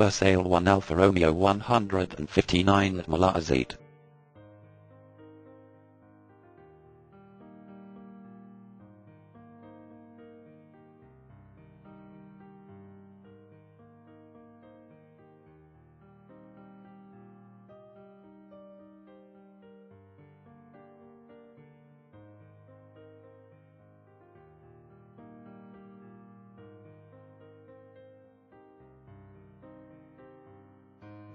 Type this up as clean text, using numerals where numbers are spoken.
for sale 1 Alfa Romeo 159 at Malauzat.